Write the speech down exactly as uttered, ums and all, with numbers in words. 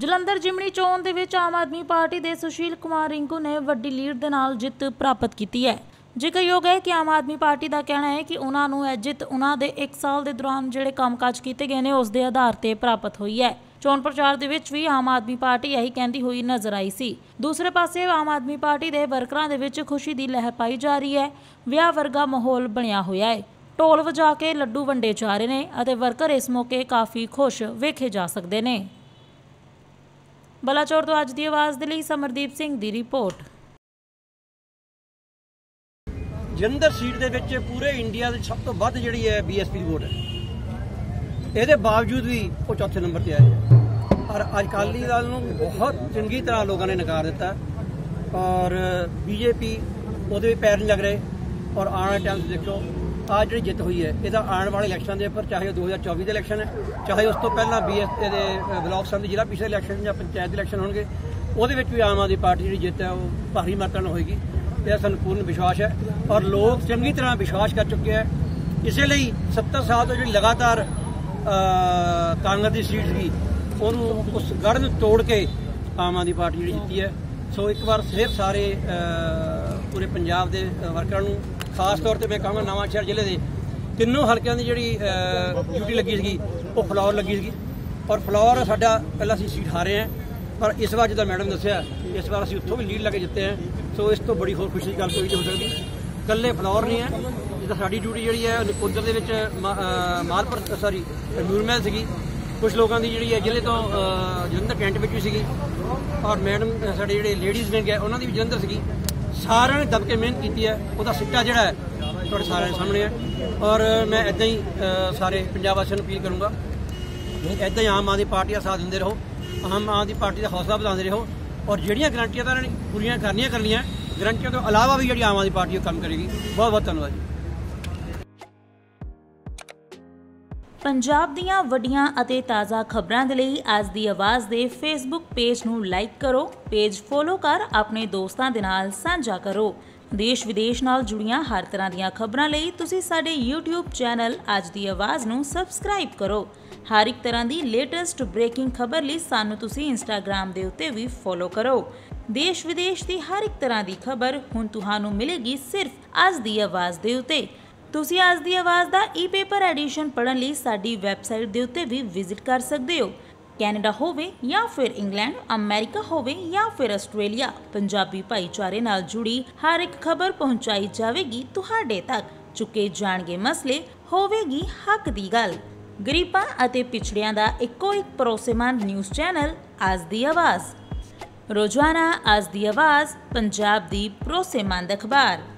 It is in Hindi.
ਜਲੰਧਰ ਜਿਮਣੀ ਚੋਣ ਦੇ ਵਿੱਚ ਆਮ ਆਦਮੀ ਪਾਰਟੀ ਦੇ ਸੁਸ਼ੀਲ ਕੁਮਾਰ ਰਿੰਕੂ ਨੇ ਵੱਡੀ ਲੀਡ ਦੇ ਨਾਲ ਜਿੱਤ ਪ੍ਰਾਪਤ ਕੀਤੀ ਹੈ। ਜ਼ਿਕਰਯੋਗ है कि आम आदमी पार्टी का कहना है कि उन्होंने यह जित उन्होंने एक साल के दौरान जो कामकाज किए गए हैं उसके आधार पर प्राप्त हुई है। चोन प्रचार दे विच भी आम आदमी पार्टी यही कहती हुई नजर आई सी। दूसरे पासे आम आदमी पार्टी के वर्करां दे विच खुशी की लहर पाई जा रही है। विआह वर्गा माहौल बनया होया है। ढोल वजा के लड्डू वंडे जा रहे हैं और वर्कर इस मौके काफ़ी खुश वेखे जा सकते हैं। बलाचौर तो आज दी आवाज़ के लिए समरदीप सिंह की रिपोर्ट। जलंधर सीट के विच पूरे इंडिया सब तो वध जिहड़ी है बी एस पी की वोट है। ये बावजूद भी वो चौथे नंबर पर आए हैं और अकाली दल को बहुत चंगी तरह लोगों ने नकार दिता और बीजेपी उहदे पैर नहीं लग रहे। और आने वाले टाइम देखो आज जिहड़ी जित हुई है ये आने वाले इलैक्शन के उपर चाहे दो हज़ार चौबीस के इलैक्शन है चाहे उस तो पहला बी एस पी ब्लॉक सभा जिला पिछले इलैक्शन या पंचायत इलैक्शन होंगे उहदे विच भी आम आदमी पार्टी जिहड़ी जित है वो भारी मात्रा में होएगी। यह सानूं पूर्ण विश्वास है और लोग चंगी तरह विश्वास कर चुके हैं। इसलिए सत्तर साल तो जी लगातार कांग्रेस की सीट भी उन्होंने उस गढ़ नूं तोड़ के आम आदमी पार्टी जी जीती है। सो एक बार फिर सारे आ, पूरे पंजाब के वर्करां नूं खास तौर पर मैं कहूँगा नवांशहर जिले के तीनों हलकों की जी ड्यूटी लगी सी वो फलौर लगी सी और फलौर साडा पहला असीं सीट हारे हैं पर इस बार जिदा मैडम दस्सिया इस बार असीं उत्थों भी लीड लैके जिते हैं। सो इस तो बड़ी होर खुशी की गल कोई नहीं हो सकती। कल्ले फलौर नहीं है जिदा साडी ड्यूटी जिहड़ी है नकोदर दे विच मालपुर सॉरी नूरमहल सीगी कुछ लोगों की जिहड़ी है जिले तो जलंधर कैंट विच भी सीगी और मैडम साडे जिहड़े लेडीज़ विंग है उन्होंने भी जलंधर सीगी। सारे ने दबके मेहनत की है उहदा सिक्का जिहड़ा है तुहाडे सारे सामने है। और मैं इदां ही सारे पंजाब वासियों नूं अपील करूँगा इदां ही आम आदमी पार्टी का साथ दिंदे रहो। आम आदमी पार्टी का हौसला बढ़ाते रहो और जिहड़ियां गारंटियां तो इन्होंने पूरियां करनियां करनियां गारंटियां तो अलावा भी जिहड़ी आम आदमी पार्टी काम करेगी। बहुत बहुत धन्यवाद जी। पंजाब दीयां वड्डियां अते ताज़ा खबरां दे लई आज दी आवाज़ दे फेसबुक पेज नूं लाइक करो, पेज फॉलो कर अपने दोस्तां दे नाल सांझा करो। देश विदेश नाल जुड़ियां हर तरह दीयां खबरां लई तुसीं साडे यूट्यूब चैनल आज दी आवाज़ नूं सबसक्राइब करो। हर एक तरह की लेटेस्ट ब्रेकिंग खबर लिए सानू तुसी इंस्टाग्राम के उत्ते भी फॉलो करो। देश विदेश की हर एक तरह की खबर हुण तुहानू मिलेगी सिर्फ आज दी आवाज़ के उत्ते। तुसी आज दी आवाज़ का ई पेपर एडिशन पढ़न लिए साडी वैबसाइट के उत्ते भी विजिट कर सकते हो। कैनेडा होवे या फिर इंग्लैंड, अमेरिका होवे या फिर आस्ट्रेलिया, पंजाबी भाईचारे नाल जुड़ी हर एक खबर पहुँचाई जाएगी तुहाडे तक। चुके जाणगे मसले, होवेगी हक दी गल। गरीबां अते पिछड़ियां दा इक्को एक भरोसेमंद न्यूज़ चैनल आज दी आवाज़। रोजाना आज दी आवाज़ पंजाब दी भरोसेमंद अखबार।